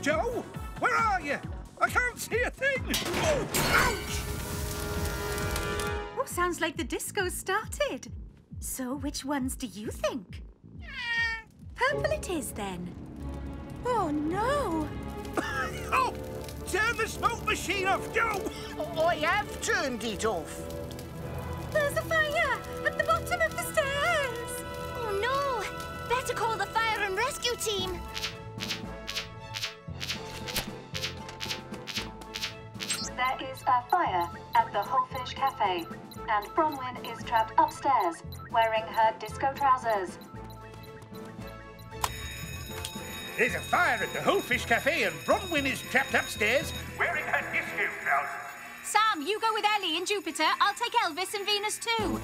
Joe, where are you? I can't see a thing! Oh, ouch! Oh, sounds like the disco started. So which ones do you think? Purple it is, then. Oh, no! Oh! Turn the smoke machine off, Joe! I have turned it off. There's a fire at the bottom of the stairs! Oh, no! Better call the fire and rescue team. There is a fire at the Whole Fish Café, and Bronwyn is trapped upstairs, wearing her disco trousers. There's a fire at the Whole Fish Café and Bronwyn is trapped upstairs wearing her disco trousers. Sam, you go with Ellie and Jupiter. I'll take Elvis and Venus too.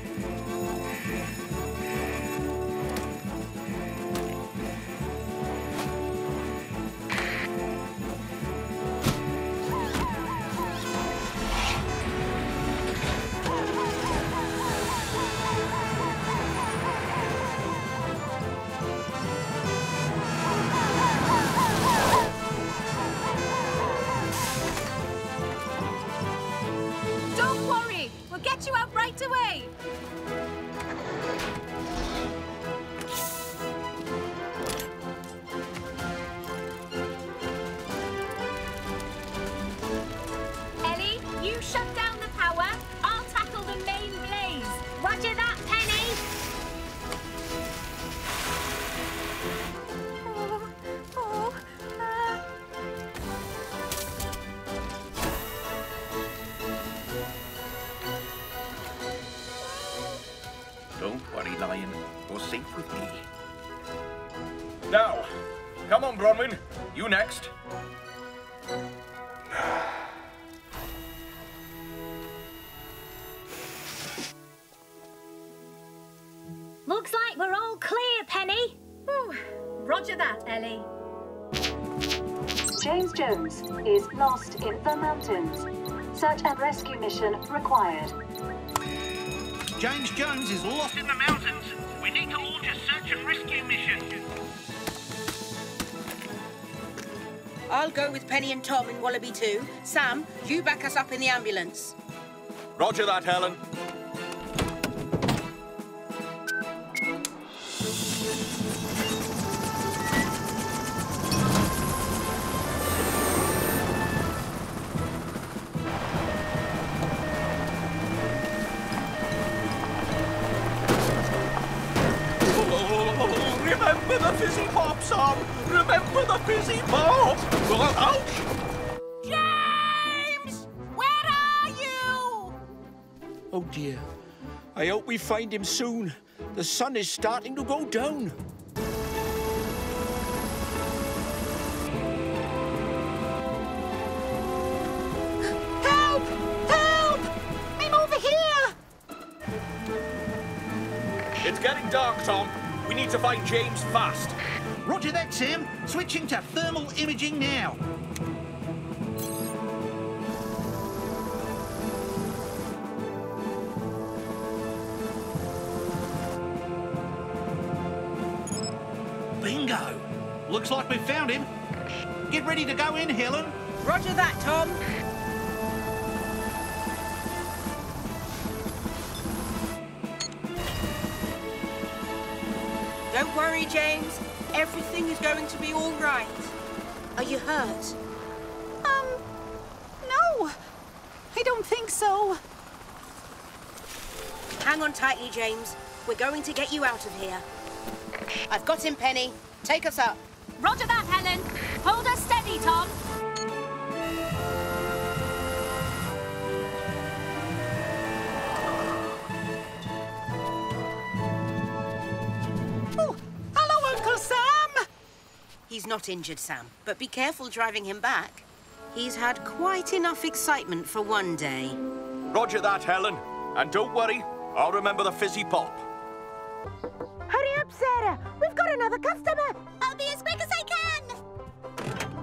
Bronwyn, you next. Looks like we're all clear, Penny. Ooh, roger that, Ellie. James Jones is lost in the mountains. Search and rescue mission required. James Jones is lost in the mountains. We need to launch a search and rescue mission. I'll go with Penny and Tom in Wallaby 2. Sam, you back us up in the ambulance. Roger that, Helen. Remember the fizzy pop, Sam! Remember the fizzy pop! Ouch! James! Where are you? Oh, dear. I hope we find him soon. The sun is starting to go down. Help! Help! I'm over here! It's getting dark, Tom. We need to find James fast. Roger that, Sam. Switching to thermal imaging now. Bingo. Looks like we've found him. Get ready to go in, Helen. Roger that, Tom. Don't worry, James. Everything is going to be all right. Are you hurt? No. I don't think so. Hang on tightly, James. We're going to get you out of here. I've got him, Penny. Take us up. Roger that, Helen. Hold us steady, Tom. He's not injured, Sam, but be careful driving him back. He's had quite enough excitement for one day. Roger that, Helen. And don't worry, I'll remember the fizzy pop. Hurry up, Sarah. We've got another customer. I'll be as quick as I can.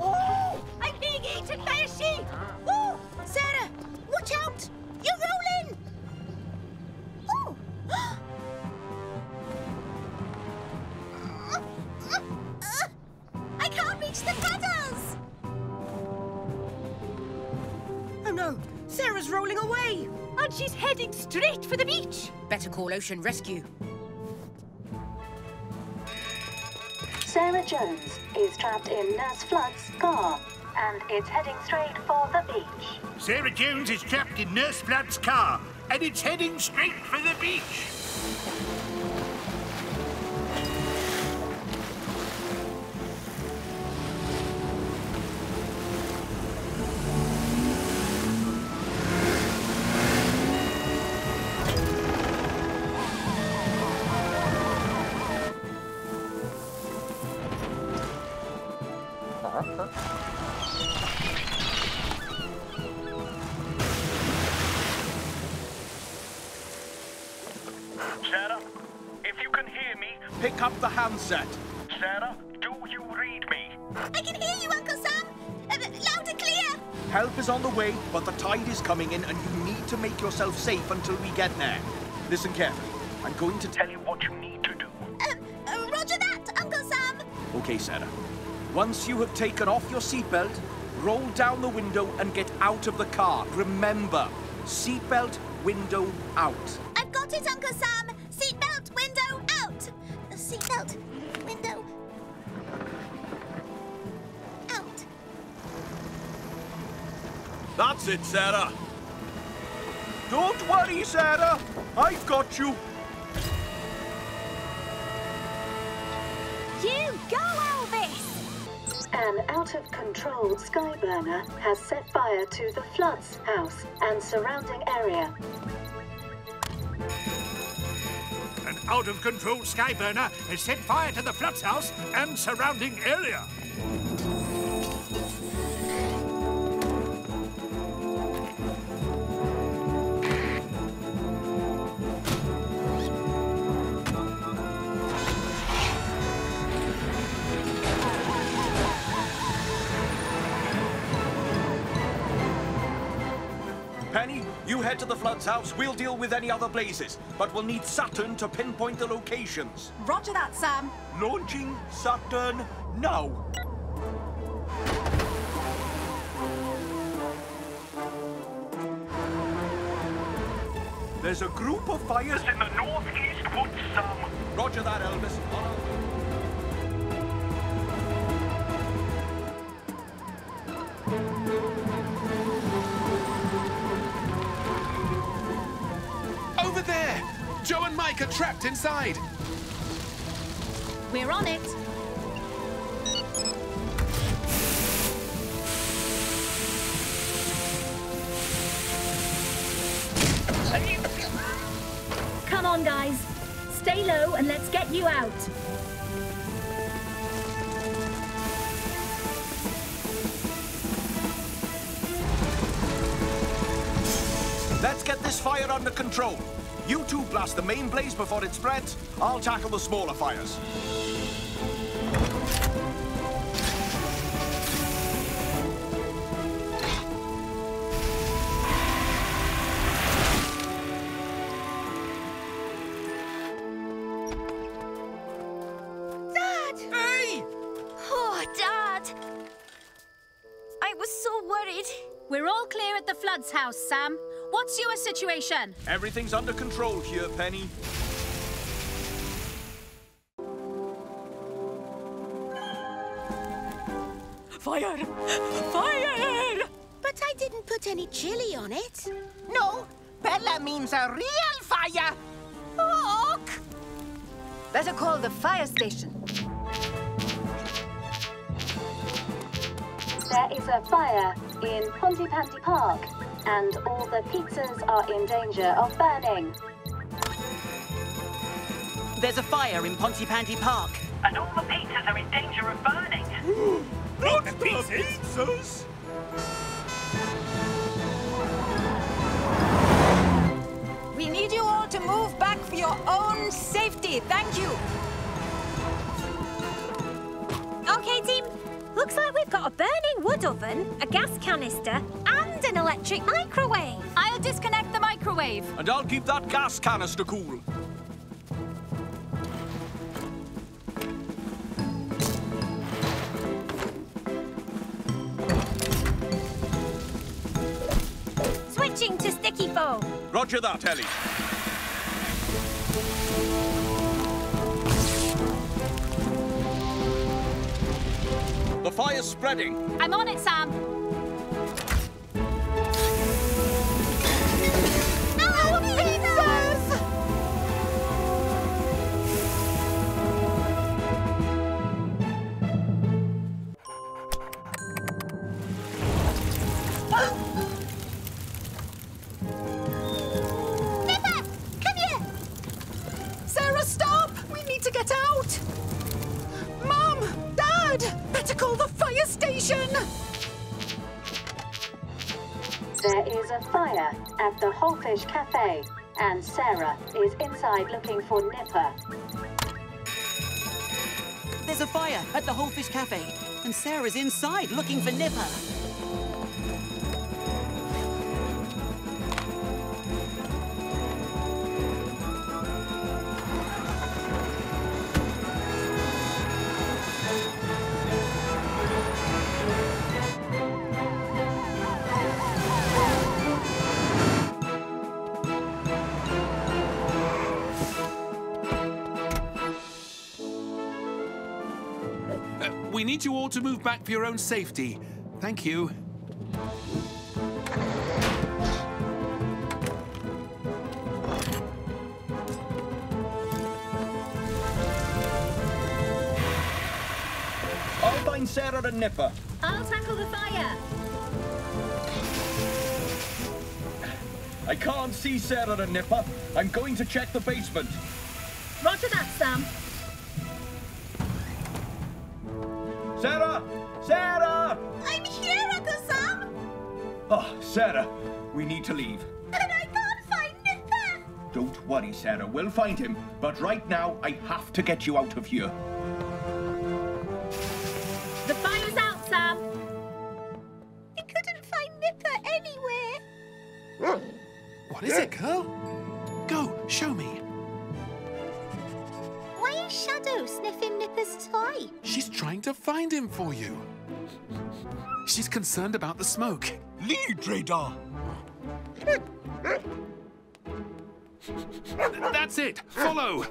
Oh, I'm being eaten by a sheep. Oh, Sarah, watch out. You're rolling. Oh. catch the puddles! Oh no, Sarah's rolling away! And she's heading straight for the beach! Better call Ocean Rescue. Sarah Jones is trapped in Nurse Flood's car and is heading straight for the beach. Sarah Jones is trapped in Nurse Flood's car and it's heading straight for the beach. Set. Sarah, do you read me? I can hear you, Uncle Sam! Loud and clear! Help is on the way, but the tide is coming in and you need to make yourself safe until we get there. Listen carefully. I'm going to tell you what you need to do. Roger that, Uncle Sam! Okay, Sarah. Once you have taken off your seatbelt, roll down the window and get out of the car. Remember, seatbelt, window, out. I've got it, Uncle Sam! Seatbelt, window, out! Seatbelt. Window. Out. That's it, Sarah. Don't worry, Sarah. I've got you. You go, Elvis! An out-of-control sky burner has set fire to the Flood's house and surrounding area. An out-of-control sky burner has set fire to the Flood's house and surrounding area. Penny, you head to the Flood's house. We'll deal with any other blazes, but we'll need Saturn to pinpoint the locations. Roger that, Sam. Launching Saturn now. There's a group of fires in the northeast woods, Sam. Roger that, Elvis. Joe and Mike are trapped inside. We're on it. Come on, guys. Stay low and let's get you out. Let's get this fire under control. You two blast the main blaze before it spreads. I'll tackle the smaller fires. Dad! Hey! Oh, Dad! I was so worried. We're all clear at the Flood's house, Sam. What's your situation? Everything's under control here, Penny. Fire! Fire! But I didn't put any chili on it. No, Bella means a real fire. Look! Better call the fire station. There is a fire in Pontypandy Park. And all the pizzas are in danger of burning. There's a fire in Pontypandy Park. And all the pizzas are in danger of burning. Ooh, not the pizzas! We need you all to move back for your own safety. Thank you. OK, team. Looks like we've got a burning wood oven, a gas canister, and an electric microwave. I'll disconnect the microwave. And I'll keep that gas canister cool. Roger that, Ellie. The fire's spreading. I'm on it, Sam. Hello, pizzas! Peppa, come here! Sarah, stop! We need to get out! Mum! Dad! Better call the fire station! There is a fire at the Whole Fish Café, and Sarah is inside looking for Nipper. There's a fire at the Whole Fish Café, and Sarah's inside looking for Nipper. We need you all to move back for your own safety. Thank you. I'll find Sarah and Nipper. I'll tackle the fire. I can't see Sarah and Nipper. I'm going to check the basement. Roger that, Sam. Sarah! Sarah! I'm here, Uncle Sam! Oh, Sarah, we need to leave. But I can't find Nipper! Don't worry, Sarah, we'll find him. But right now, I have to get you out of here. The fire's out, Sam! I couldn't find Nipper anywhere. What is it, girl? Go, show me. Why is Shadow sniffing Nipper's toy? She's trying to find him for you. She's concerned about the smoke. Lead, Radar! That's it! Follow!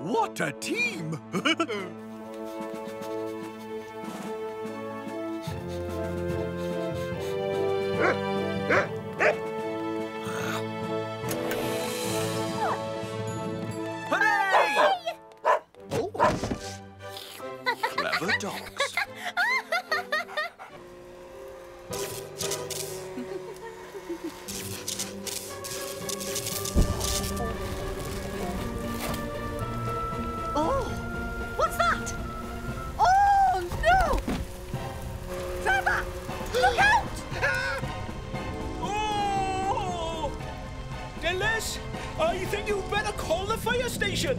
What a team! Dogs. Oh, what's that? Oh, no! Trevor, look out! Oh! Ellis, I think you'd better call the fire station.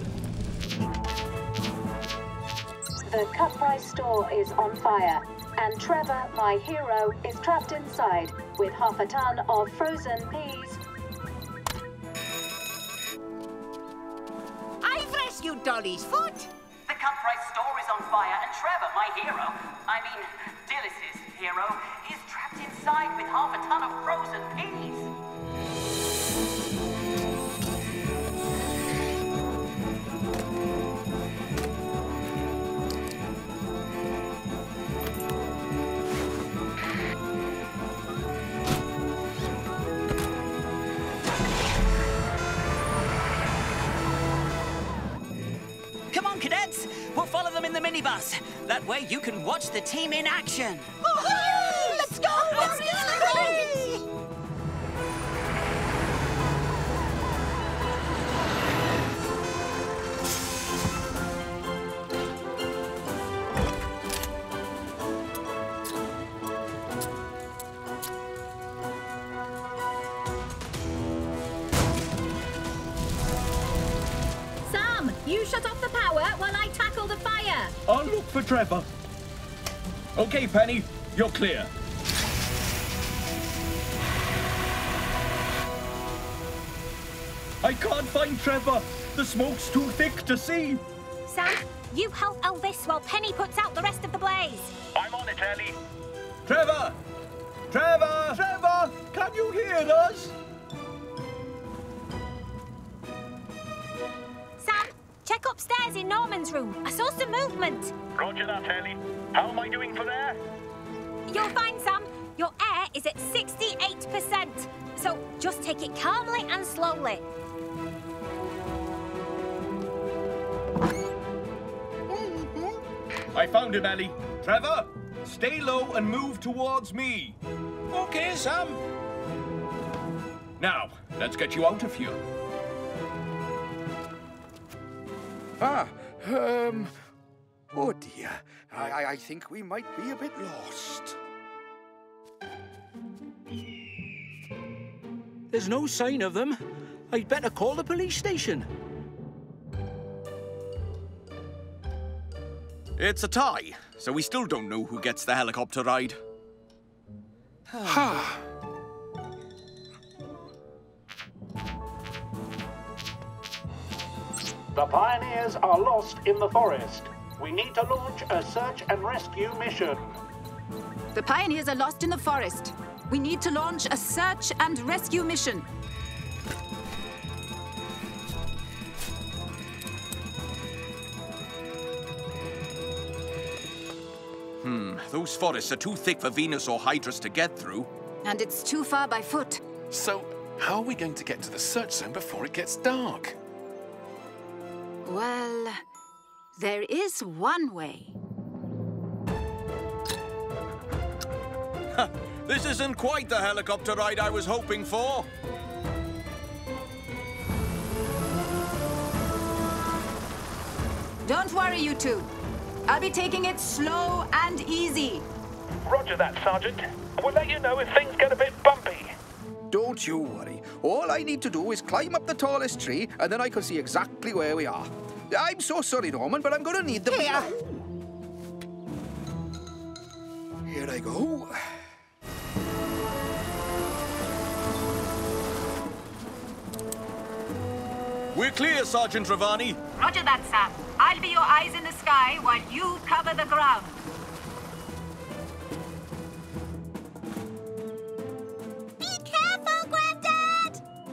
The Cut-Price store is on fire, and Trevor, my hero, is trapped inside with half a ton of frozen peas. I've rescued Dolly's foot! The Cut-Price store is on fire, and Trevor, my hero, I mean, Dillis's hero, is trapped inside with half a ton of frozen peas. Cadets, we'll follow them in the minibus. That way you can watch the team in action. Woohoo! Let's go! Let's go! I'll look for Trevor. Okay, Penny, you're clear. I can't find Trevor. The smoke's too thick to see. Sam, you help Elvis while Penny puts out the rest of the blaze. I'm on it, Ellie. Trevor! Trevor! Trevor! Can you hear us? Check upstairs in Norman's room. I saw some movement. Roger that, Ellie. How am I doing for there? You're fine, Sam. Your air is at 68%. So just take it calmly and slowly. I found him, Ellie. Trevor, stay low and move towards me. OK, Sam. Now, let's get you out of here. Oh dear, I think we might be a bit lost. There's no sign of them. I'd better call the police station. It's a tie, so we still don't know who gets the helicopter ride. Ha! The pioneers are lost in the forest. We need to launch a search and rescue mission. The pioneers are lost in the forest. We need to launch a search and rescue mission. Those forests are too thick for Venus or Hydras to get through. And it's too far by foot. So, how are we going to get to the search zone before it gets dark? Well, there is one way. This isn't quite the helicopter ride I was hoping for. Don't worry, you two. I'll be taking it slow and easy. Roger that, Sergeant. We'll let you know if things get a bit bumpy. Don't you worry. All I need to do is climb up the tallest tree, and then I can see exactly where we are. I'm so sorry, Norman, but I'm going to need the... Here I go. We're clear, Sergeant Ravani. Roger that, Sam. I'll be your eyes in the sky while you cover the ground.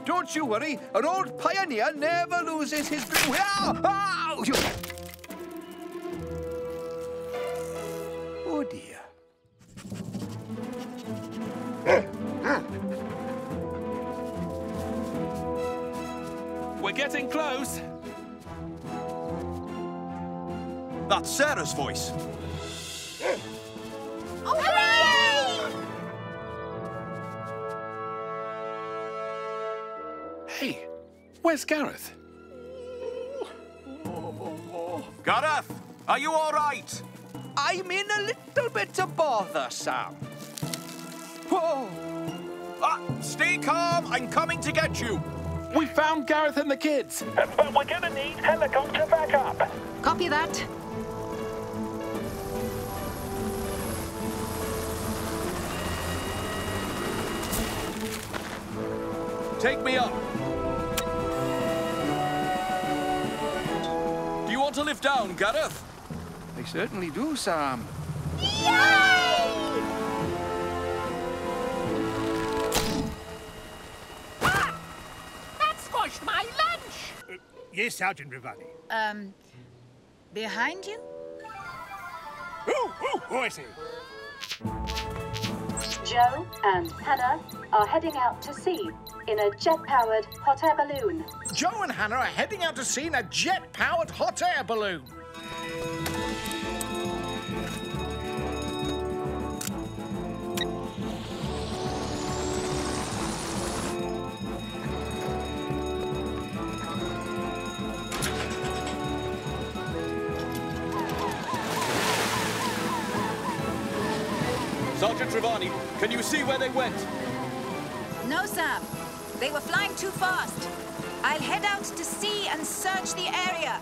Don't you worry, an old pioneer never loses his dream. Oh dear. We're getting close. That's Sarah's voice. Where's Gareth? Gareth, are you all right? I'm in a little bit of bother, Sam. Whoa! Ah, stay calm, I'm coming to get you. We found Gareth and the kids. But we're gonna need helicopter backup. Copy that. Take me up. To lift down, Gareth? I certainly do, Sam. Yay! Ah! That squashed my lunch! Yes, Sergeant Ravani. Behind you? Oh, I see. Joe and Hannah are heading out to sea in a jet-powered hot air balloon. Joe and Hannah are heading out to sea in a jet-powered hot air balloon. Sergeant Ravani, can you see where they went? No, Sam. They were flying too fast. I'll head out to sea and search the area.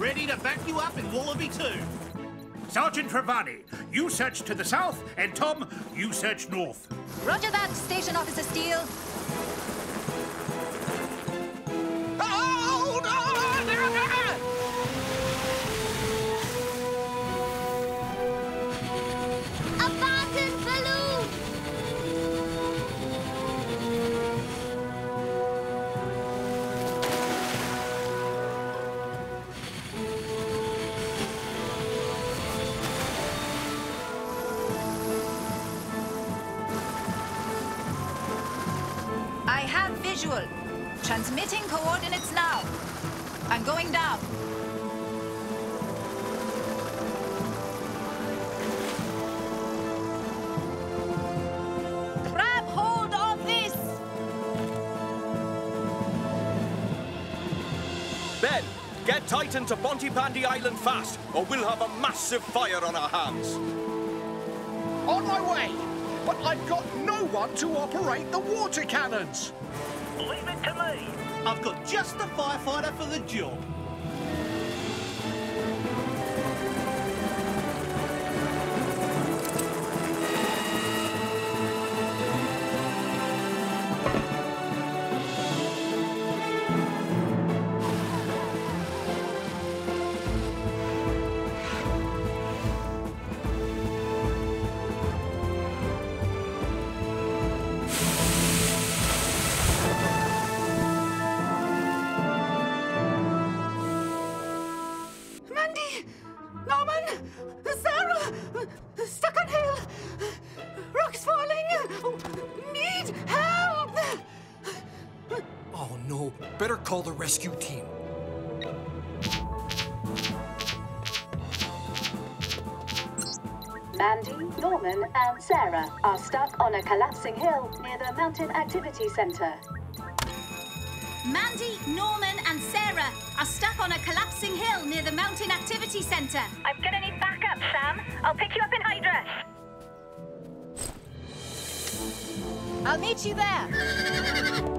Ready to back you up in Wallaby 2. Sergeant Ravani, you search to the south, and Tom, you search north. Roger that, Station Officer Steele. usual. Transmitting coordinates now. I'm going down. Get Titan to Pontypandy Island fast, or we'll have a massive fire on our hands. On my way, but I've got no one to operate the water cannons. Leave it to me. I've got just the firefighter for the job. Call the rescue team. Mandy, Norman, and Sarah are stuck on a collapsing hill near the Mountain Activity Center. Mandy, Norman, and Sarah are stuck on a collapsing hill near the Mountain Activity Center. I'm gonna need backup, Sam. I'll pick you up in high dress. I'll meet you there.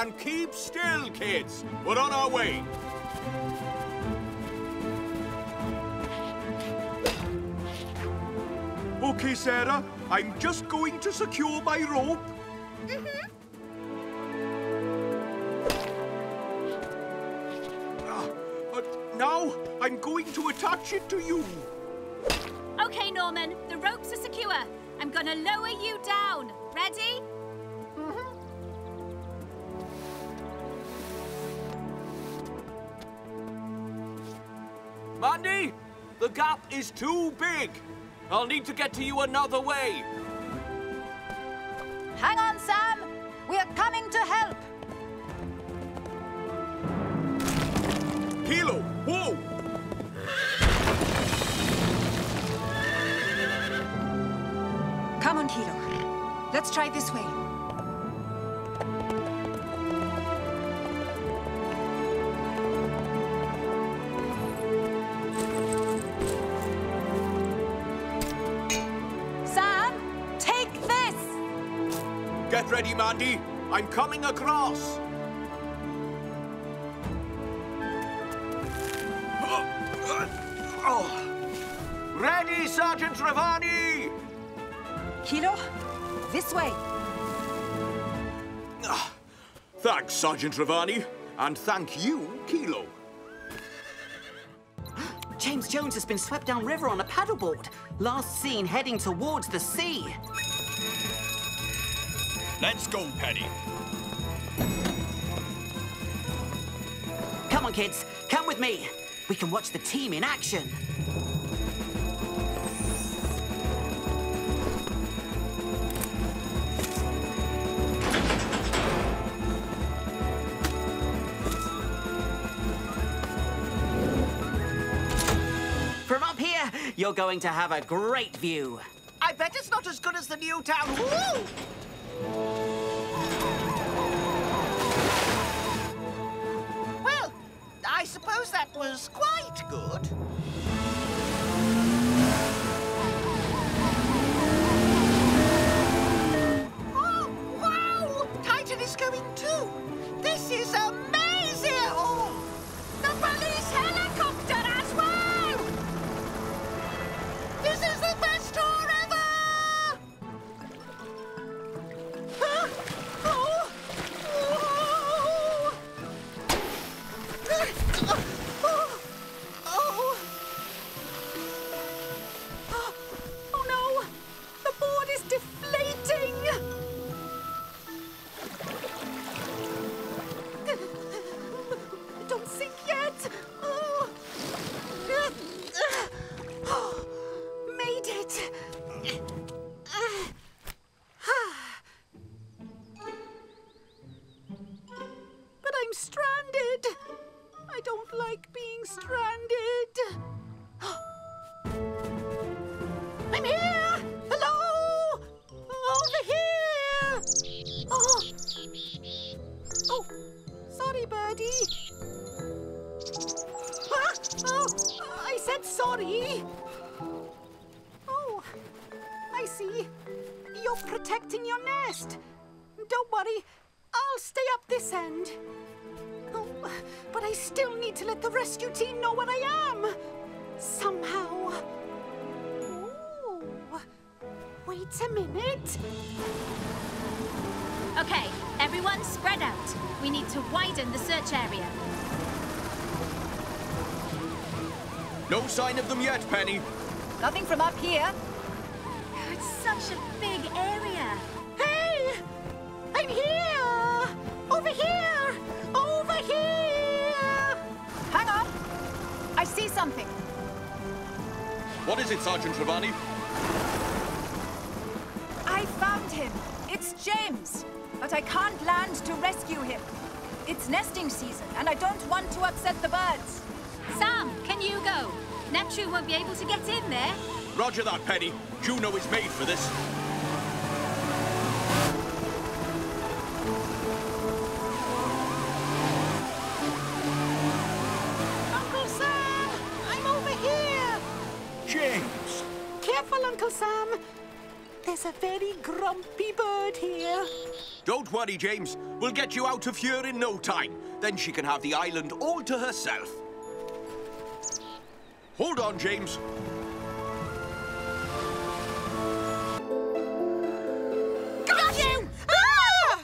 And keep still, kids. We're on our way. Okay, Sarah. I'm just going to secure my rope. Now I'm going to attach it to you. Okay, Norman. The ropes are secure. I'm gonna lower you down. Ready? Mandy, the gap is too big. I'll need to get to you another way. Hang on, Sam. We're coming to help. Kilo, whoa! Come on, Kilo. Let's try this way. Get ready, Mandy. I'm coming across. Ready, Sergeant Trevani! Kilo, this way. Thanks, Sergeant Trevani. And thank you, Kilo. James Jones has been swept downriver on a paddleboard. Last seen heading towards the sea. Let's go, Penny. Come on, kids. Come with me. We can watch the team in action. From up here, you're going to have a great view. I bet it's not as good as the new town. Woo! Well, I suppose that was quite good. sorry. Oh, I see. You're protecting your nest. Don't worry. I'll stay up this end. Oh, but I still need to let the rescue team know where I am. Somehow. Oh, wait a minute. Okay, everyone spread out. We need to widen the search area. No sign of them yet, Penny. Nothing from up here. Oh, it's such a big area. Hey! I'm here! Over here! Over here! Hang on! I see something. What is it, Sergeant Trevani? I found him. It's James. But I can't land to rescue him. It's nesting season, and I don't want to upset the birds. Sam, can you go? Neptune won't be able to get in there. Roger that, Penny. Juno is made for this. Uncle Sam, I'm over here. James. Careful, Uncle Sam. There's a very grumpy bird here. Don't worry, James. We'll get you out of here in no time. Then she can have the island all to herself. Hold on, James. Got you! Ah!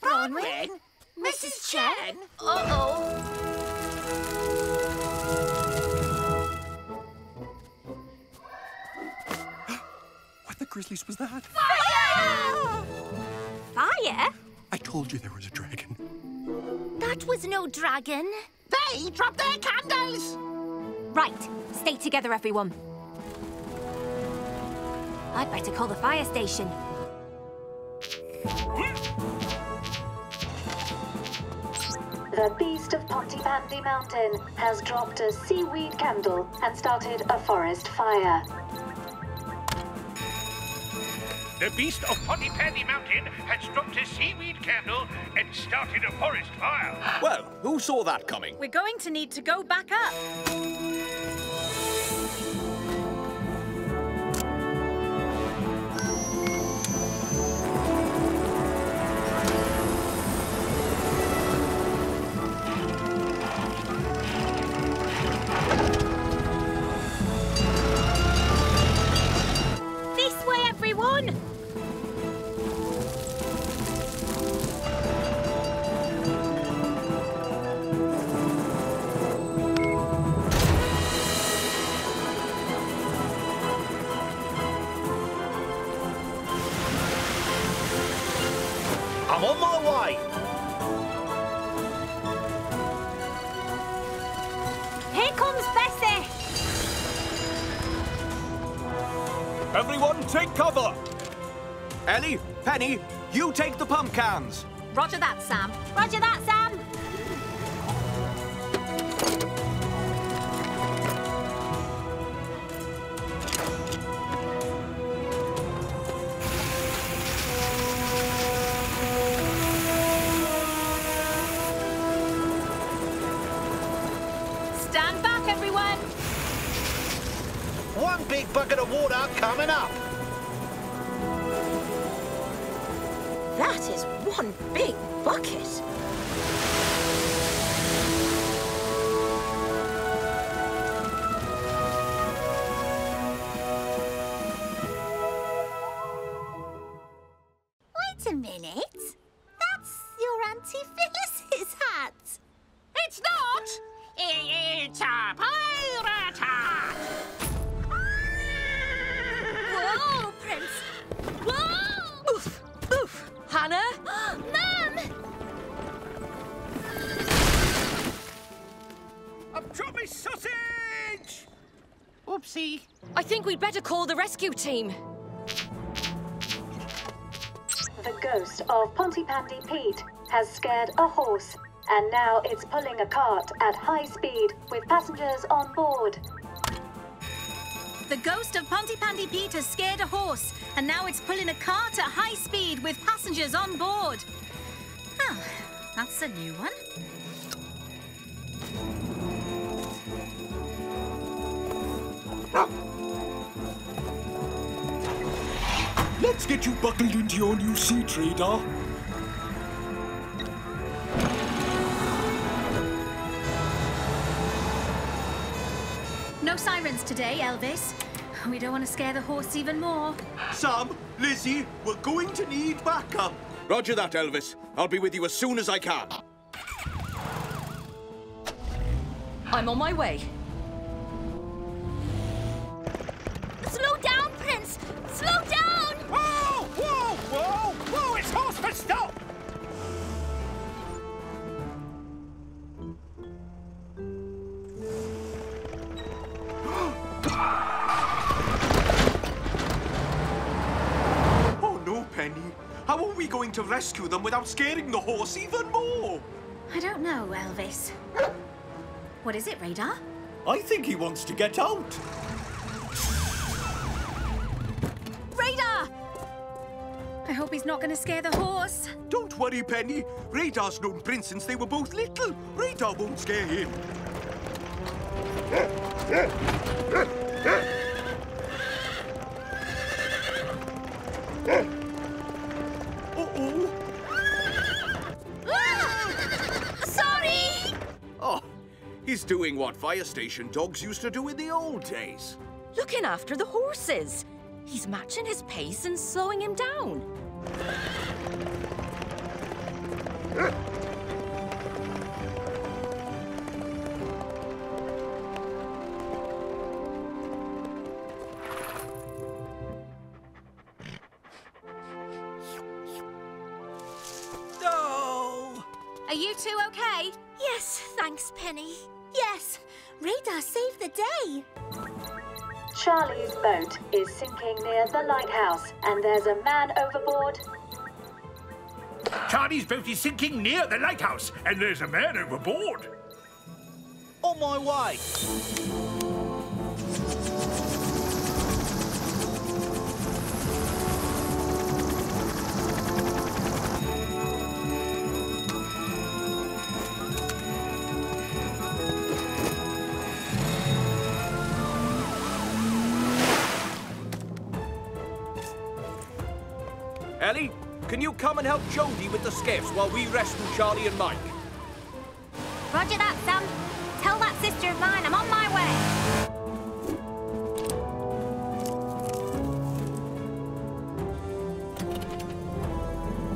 Bronwyn? Mrs. Chen? What the grizzlies was that? Fire! Fire? I told you there was a dragon. That was no dragon. They dropped their candles! Right, stay together, everyone. I'd better call the fire station. The Beast of Pontypandy Mountain has dropped a seaweed candle and started a forest fire. The Beast of Pontypandy Mountain has dropped a seaweed candle and started a forest fire. Well, who saw that coming? We're going to need to go back up. Penny, you take the pump cans. Roger that, Sam. Roger that, Sam. Stand back, everyone. One big bucket of water coming up. That is one big bucket. Wait a minute. That's your Auntie Phyllis's hat. It's not. It's a pirate hat. Whoa, Prince. Whoa! Oof, oof. Hannah? Mum! I've dropped my sausage! Oopsie. I think we'd better call the rescue team. The ghost of Pontypandy Pete has scared a horse, and now it's pulling a cart at high speed with passengers on board. The ghost of Pontypandy Pete has scared a horse, and now it's pulling a cart at high speed with passengers on board. Oh, that's a new one. Let's get you buckled into your new seat radar. No sirens today, Elvis. We don't want to scare the horse even more. Sam, Lizzie, we're going to need backup. Roger that, Elvis. I'll be with you as soon as I can. I'm on my way. Slow down, Prince! Slow down! Whoa! Whoa! Whoa! Whoa! It's horse for stop! How are we going to rescue them without scaring the horse even more? I don't know, Elvis. What is it, Radar? I think he wants to get out. Radar! I hope he's not going to scare the horse. Don't worry, Penny. Radar's known Prince since they were both little. Radar won't scare him. He's doing what fire station dogs used to do in the old days. Looking after the horses. He's matching his pace and slowing him down. No! Are you two okay? Yes, thanks, Penny. Yes, Radar saved the day. Charlie's boat is sinking near the lighthouse, and there's a man overboard. Charlie's boat is sinking near the lighthouse, and there's a man overboard. On my way. Ellie, can you come and help Jodie with the skiffs while we rescue Charlie and Mike? Roger that, Sam. Tell that sister of mine I'm on my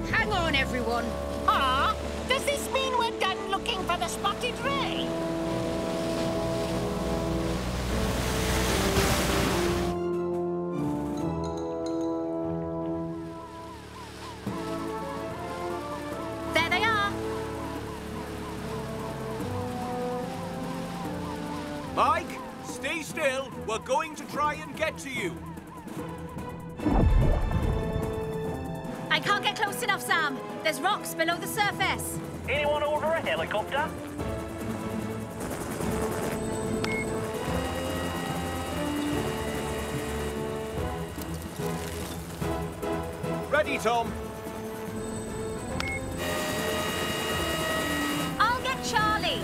way. Hang on, everyone. Ah, does this mean we're done looking for the spotted ray? We're going to try and get to you. I can't get close enough, Sam. There's rocks below the surface. Anyone order a helicopter? Ready, Tom. I'll get Charlie.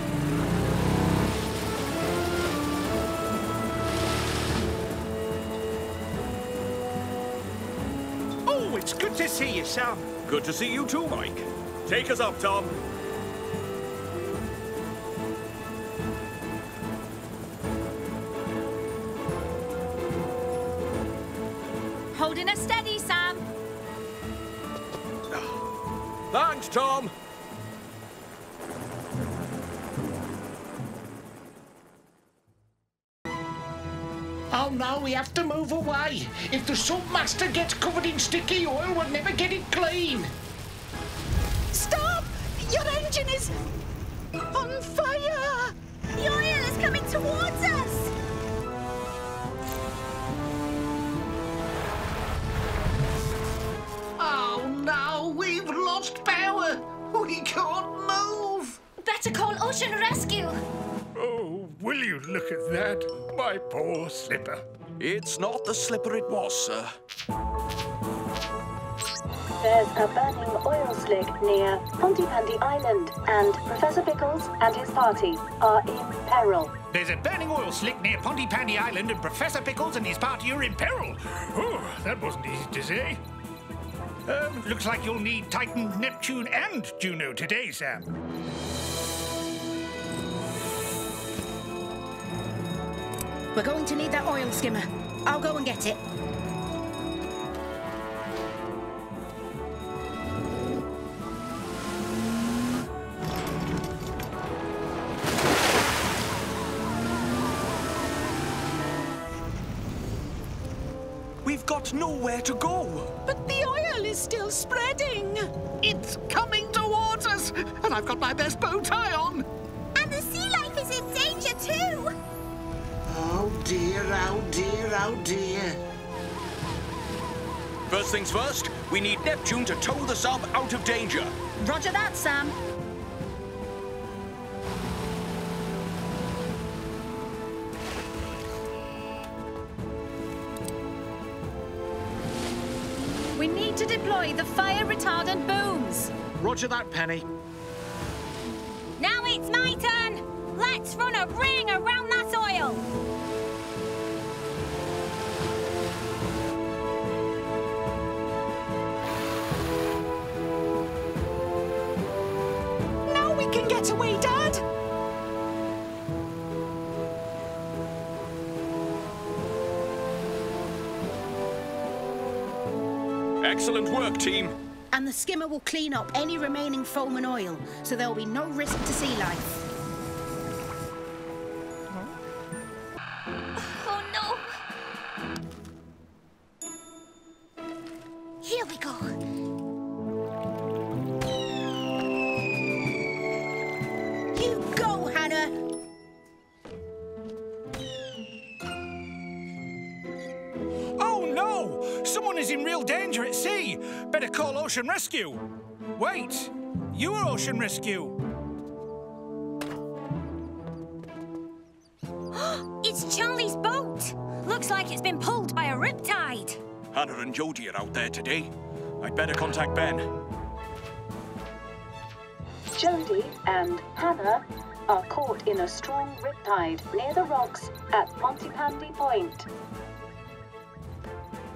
It's good to see you, Sam. Good to see you too, Mike. Take us up, Tom. Holding us steady, Sam. Thanks, Tom. Oh, no, we have to move away. If the salt master gets covered in sticky oil, we'll never get it clean. Stop! Your engine is on fire! The oil is coming towards us! Oh, no, we've lost power. We can't move. Better call Ocean Rescue. Oh, will you look at that? My poor slipper. It's not the slipper it was, sir. there's a burning oil slick near Pontypandy Island, and Professor Pickles and his party are in peril. There's a burning oil slick near Pontypandy Island, and Professor Pickles and his party are in peril. Oh, that wasn't easy to say. Looks like you'll need Titan, Neptune, and Juno today, Sam. We're going to need that oil skimmer. I'll go and get it. We've got nowhere to go. But the oil is still spreading. It's coming towards us, and I've got my best bow tie on. And the sea life is in danger too. Oh dear, oh dear, oh dear. First things first, we need Neptune to tow the sub out of danger. Roger that, Sam. We need to deploy the fire retardant booms. Roger that, Penny. Now it's my turn. Let's run a ring around that oil. Now we can get away, Dad. Excellent work, team. And the skimmer will clean up any remaining foam and oil, so there'll be no risk to sea life. Ocean Rescue! Wait! You are Ocean Rescue! It's Charlie's boat! Looks like it's been pulled by a riptide! Hannah and Jodie are out there today. I'd better contact Ben. Jodie and Hannah are caught in a strong riptide near the rocks at Pontypandy Point.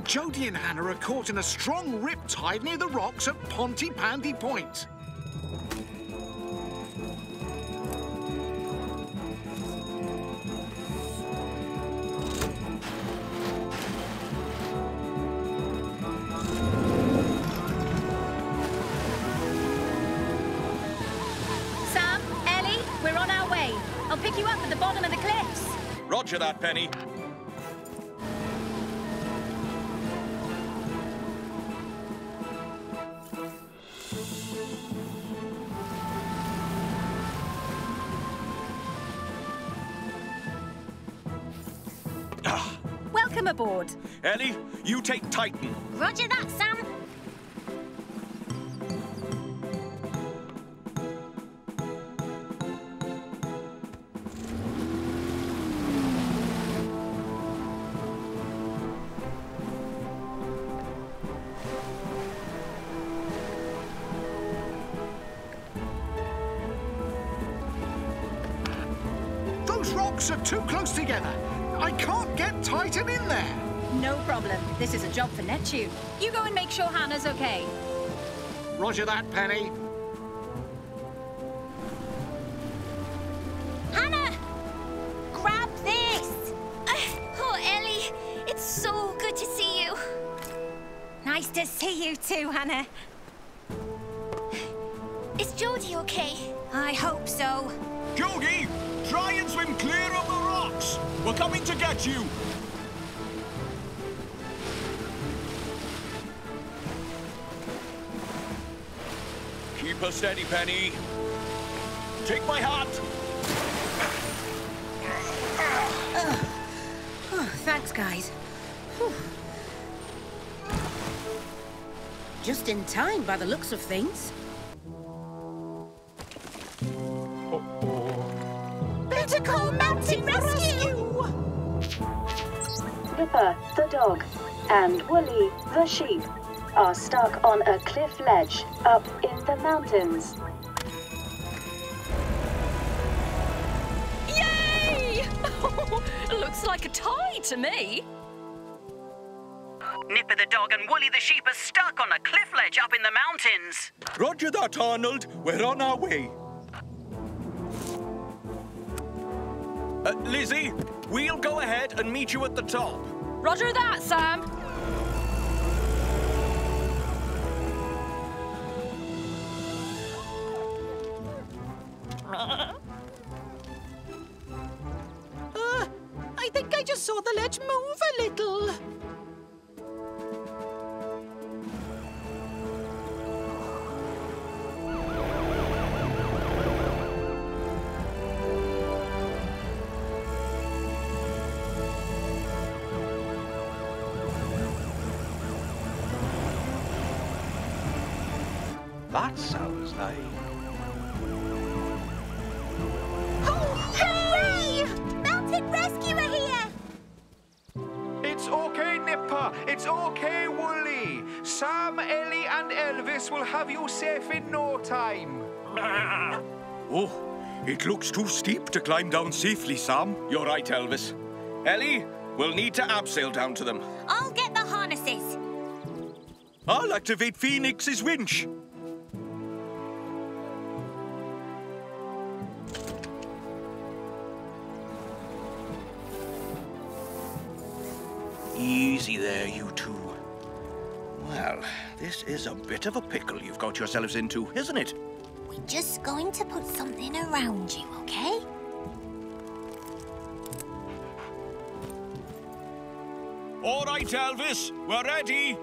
Jodie and Hannah are caught in a strong riptide near the rocks at Pontypandy Point. Sam, Ellie, we're on our way. I'll pick you up at the bottom of the cliffs. Roger that, Penny. Aboard. Ellie, you take Titan. Roger that, Sam. Those rocks are too close together. I can't get Titan in there! No problem. This is a job for Neptune. You go and make sure Hannah's okay. Roger that, Penny. Hannah! Grab this! Oh, Ellie, it's so good to see you. Nice to see you too, Hannah. Is Jodie okay? I hope so. Jodie, try and swim clear of the rocks! We're coming to get you! Keep her steady, Penny. Take my hat! Oh, thanks, guys. Whew. Just in time, by the looks of things. Better call Mountain Rescue! Ripper, the dog, and Wooly, the sheep, are stuck on a cliff ledge up in the mountains. Yay! Looks like a tie to me. Nipper the dog and Wooly the sheep are stuck on a cliff ledge up in the mountains. Roger that, Arnold. We're on our way. Lizzie, we'll go ahead and meet you at the top. Roger that, Sam. I think I just saw the ledge move a little. That sounds like... Oh, hooray! Mountain Rescuer here! It's okay, Nipper. It's okay, Wooly. Sam, Ellie and Elvis will have you safe in no time. Oh, it looks too steep to climb down safely, Sam. You're right, Elvis. Ellie, we'll need to abseil down to them. I'll get the harnesses. I'll activate Phoenix's winch. Easy there, you two. Well, this is a bit of a pickle you've got yourselves into, isn't it? We're just going to put something around you, okay? All right, Elvis, we're ready.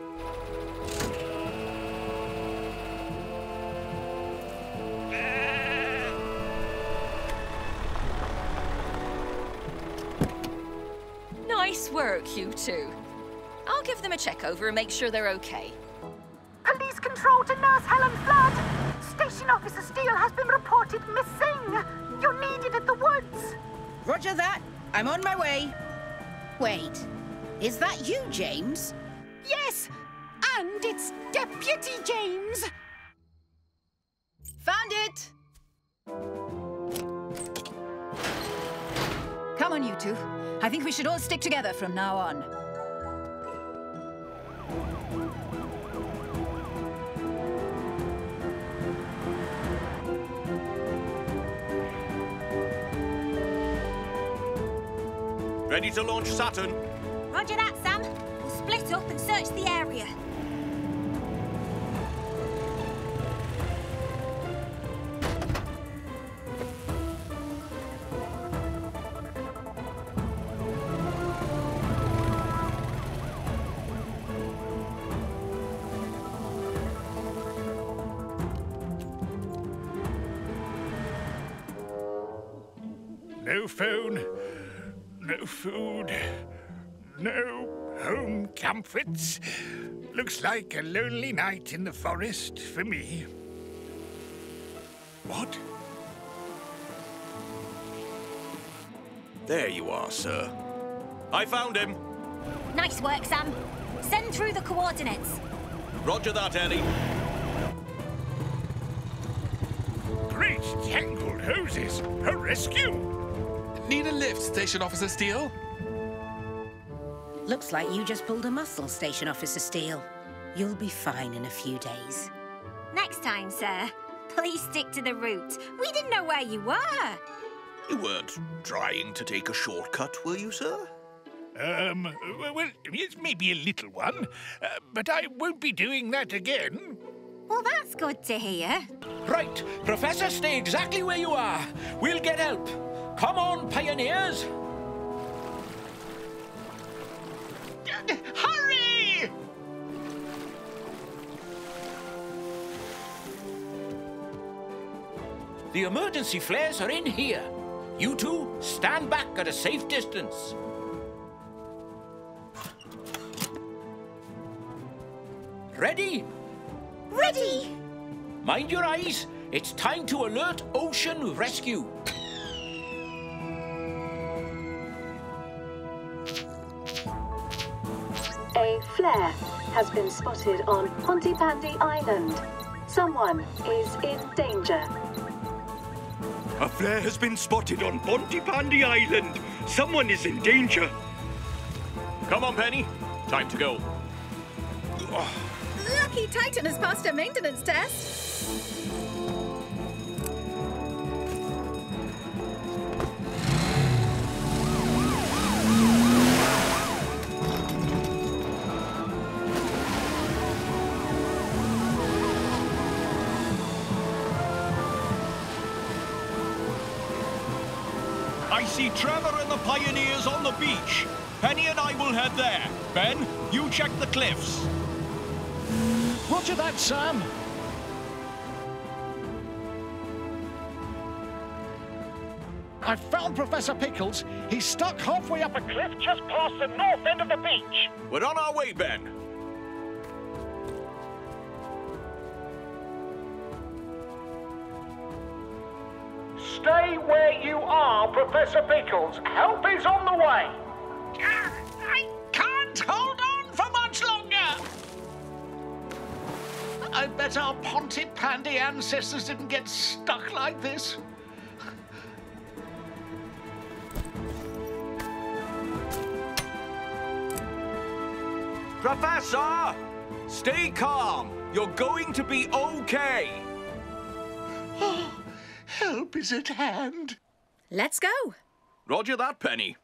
Nice work, you two. I'll give them a check over and make sure they're okay. Police control to Nurse Helen Flood. Station Officer Steele has been reported missing. You're needed at the woods. Roger that. I'm on my way. Wait, is that you, James? Yes, and it's Deputy James. Found it. Come on, you two. I think we should all stick together from now on. Ready to launch Saturn? Roger that, Sam. We'll split up and search the area. No phone, no food, no home comforts. Looks like a lonely night in the forest for me. What? There you are, sir. I found him. Nice work, Sam. Send through the coordinates. Roger that, Ellie. Great tangled hoses. A rescue! Need a lift, Station Officer Steele? Looks like you just pulled a muscle, Station Officer Steele. You'll be fine in a few days. Next time, sir. Please stick to the route. We didn't know where you were. You weren't trying to take a shortcut, were you, sir? Well, yes, maybe a little one. But I won't be doing that again. Well, that's good to hear. Right. Professor, stay exactly where you are. We'll get help. Come on, pioneers! Hurry! The emergency flares are in here. You two, stand back at a safe distance. Ready? Ready! Mind your eyes. It's time to alert Ocean Rescue. A flare has been spotted on Pontypandy Island. Someone is in danger. A flare has been spotted on Pontypandy Island. Someone is in danger. Come on, Penny. Time to go. Lucky Titan has passed her maintenance test. I see Trevor and the pioneers on the beach. Penny and I will head there. Ben, you check the cliffs. Roger that, Sam. I've found Professor Pickles. He's stuck halfway up a cliff just past the north end of the beach. We're on our way, Ben. Stay where you are, Professor Pickles. Help is on the way. I can't hold on for much longer. I bet our Pontypandy ancestors didn't get stuck like this. Professor, stay calm. You're going to be okay. Oh, help is at hand. Let's go. Roger that, Penny.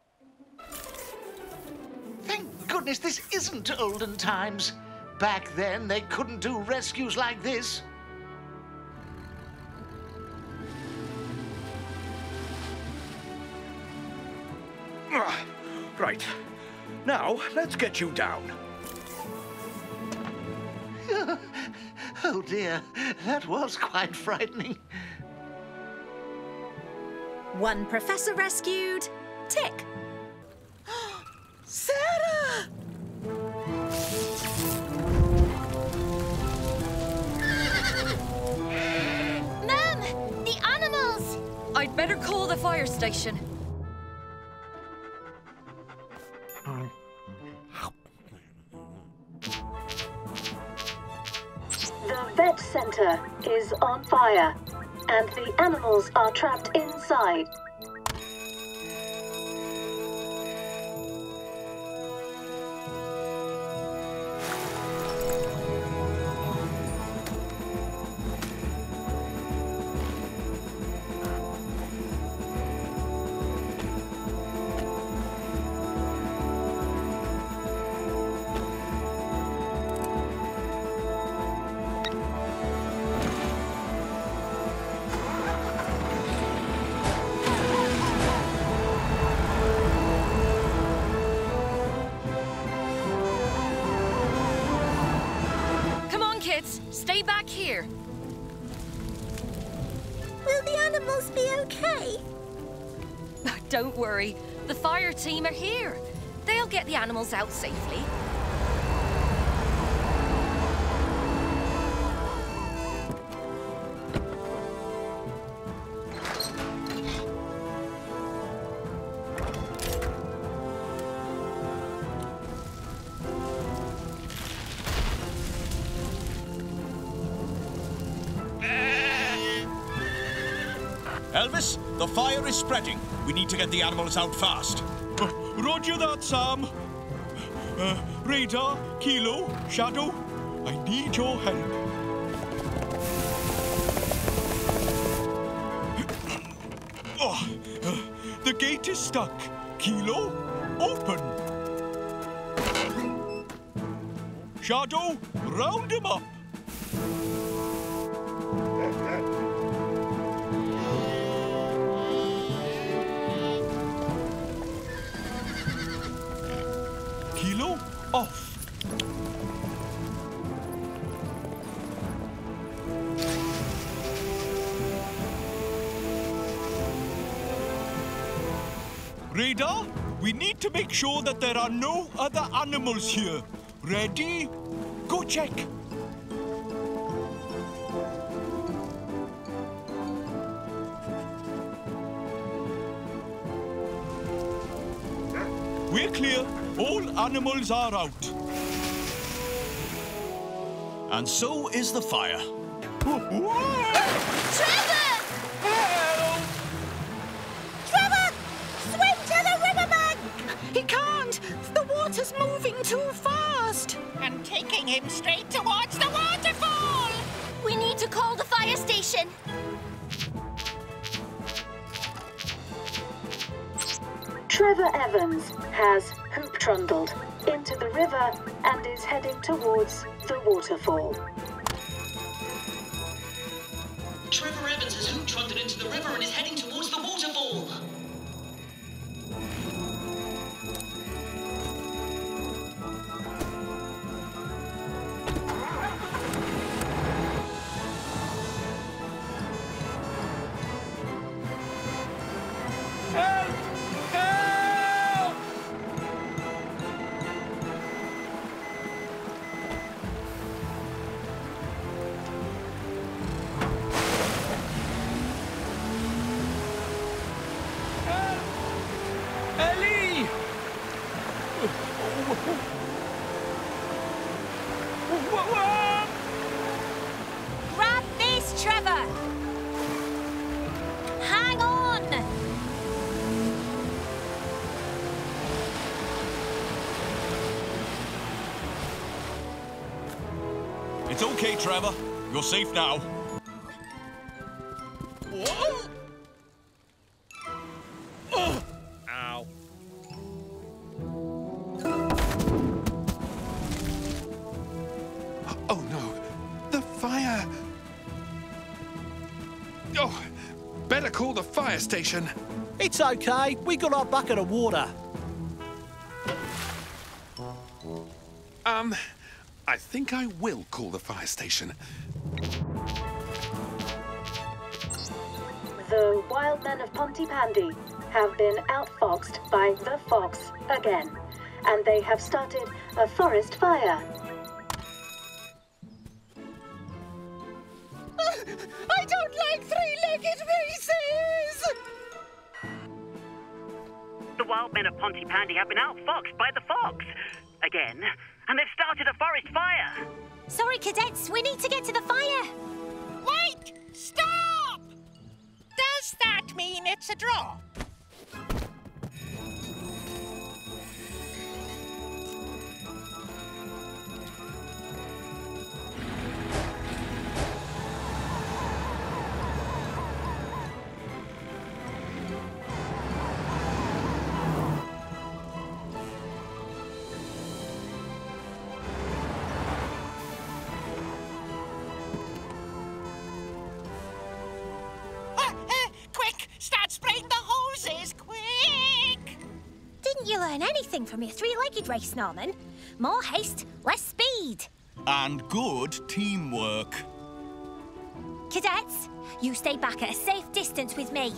Thank goodness this isn't olden times. Back then, they couldn't do rescues like this. Right. Now, let's get you down. Oh, dear. That was quite frightening. One professor rescued. Tick. Sarah! Mum, the animals! I'd better call the fire station. The vet center is on fire, and the animals are trapped inside. Stay back here. Will the animals be okay? Don't worry. The fire team are here. They'll get the animals out safely. The fire is spreading. We need to get the animals out fast. Roger that, Sam. Radar, Kilo, Shadow, I need your help. The gate is stuck. Kilo, open. Shadow, round him up. Off. Radar, we need to make sure that there are no other animals here. Ready? Go check. We're clear. All animals are out. and so is the fire. Trevor! Help! Trevor! Swim to the riverbank! He can't! The water's moving too fast! I'm taking him straight towards the waterfall! We need to call the fire station. Trevor Evans has hoop-trundled into the river and is heading towards the waterfall. Trevor Evans has hoop-trundled into the river and is heading towards the waterfall. It's okay, Trevor. You're safe now. Whoa! Oh. Ow. Oh, no. The fire. Oh, better call the fire station. It's okay. We got our bucket of water. I think I will call the fire station. The wild men of Pontypandy have been outfoxed by the fox again, and they have started a forest fire. I don't like three-legged races! The wild men of Pontypandy have been outfoxed by the fox again. And they've started a forest fire. Sorry, cadets, we need to get to the fire. Wait! Stop! Does that mean it's a draw? Anything from your three-legged race, Norman. More haste, less speed. And good teamwork. Cadets, you stay back at a safe distance with me.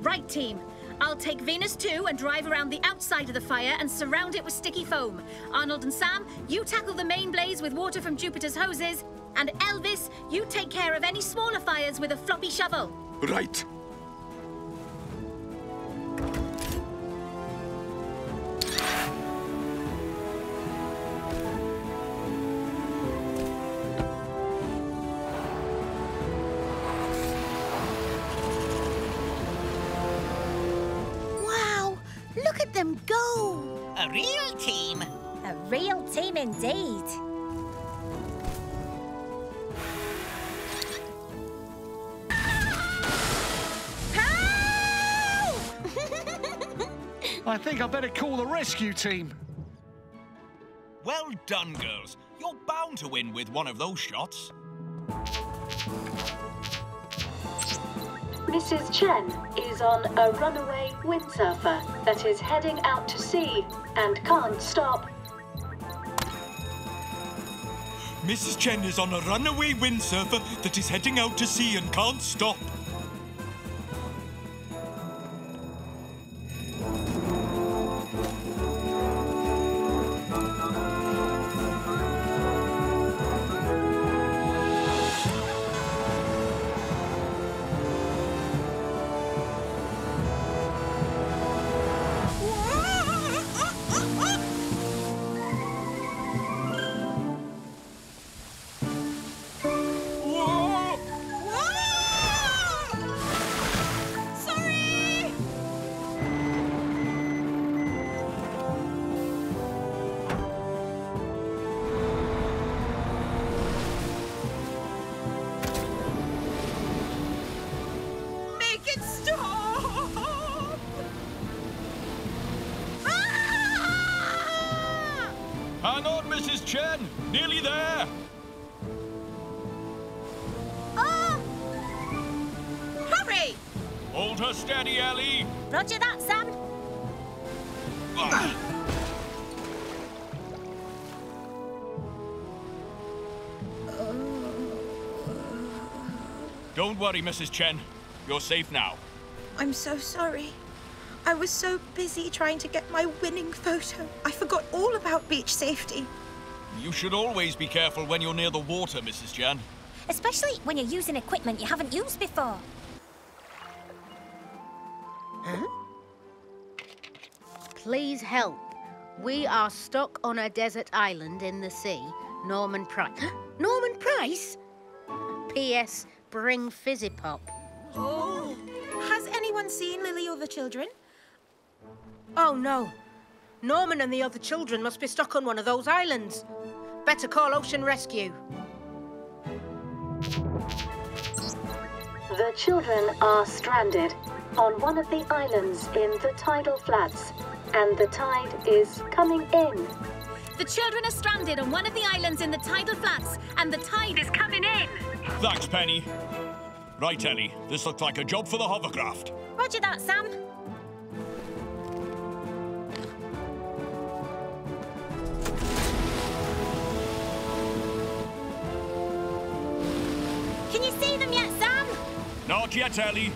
Right, team. I'll take Venus II and drive around the outside of the fire and surround it with sticky foam. Arnold and Sam, you tackle the main blaze with water from Jupiter's hoses. And Elvis, you take care of any smaller fires with a floppy shovel. Right. Indeed. I think I better call the rescue team. Well done, girls. You're bound to win with one of those shots. Mrs. Chen is on a runaway windsurfer that is heading out to sea and can't stop. Mrs. Chen is on a runaway windsurfer that is heading out to sea and can't stop. Mrs. Chen! Nearly there! Oh! Hurry! Hold her steady, Ellie! Roger that, Sam! Don't worry, Mrs. Chen. You're safe now. I'm so sorry. I was so busy trying to get my winning photo. I forgot all about beach safety. You should always be careful when you're near the water, Mrs. Chen. Especially when you're using equipment you haven't used before. Huh? Please help. We are stuck on a desert island in the sea. Norman Price. Norman Price? P.S. Bring fizzy pop. Oh. Has anyone seen Lily or the children? Oh, no. Norman and the other children must be stuck on one of those islands. Better call Ocean Rescue. The children are stranded on one of the islands in the tidal flats, and the tide is coming in. The children are stranded on one of the islands in the tidal flats, and the tide is coming in. Thanks, Penny. Right, Ellie, this looks like a job for the hovercraft. Roger that, Sam. Can you see them yet, Sam? Not yet, Ellie.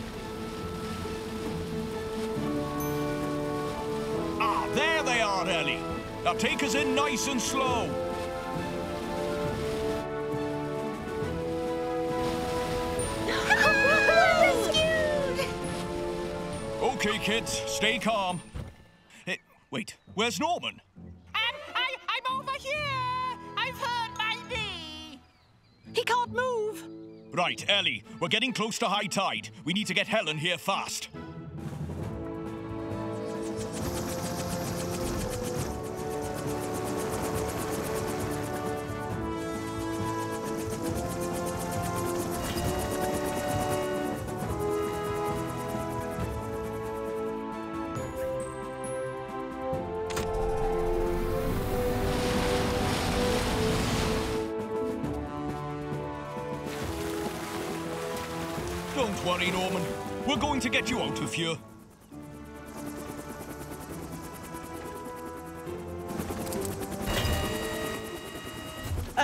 Ah, there they are, Ellie. Now take us in nice and slow. Okay, kids, stay calm. Hey, wait, where's Norman? I'm over here! I've hurt my knee! He can't move! Right, Ellie, we're getting close to high tide. We need to get Helen here fast. Don't worry, Norman. We're going to get you out of here.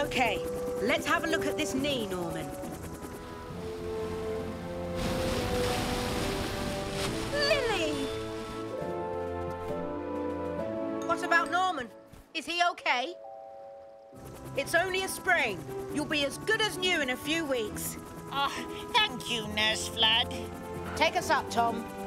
Okay, let's have a look at this knee, Norman. Lily! What about Norman? Is he okay? It's only a sprain. You'll be as good as new in a few weeks. Oh, thank you, Nurse Flood. Take us up, Tom.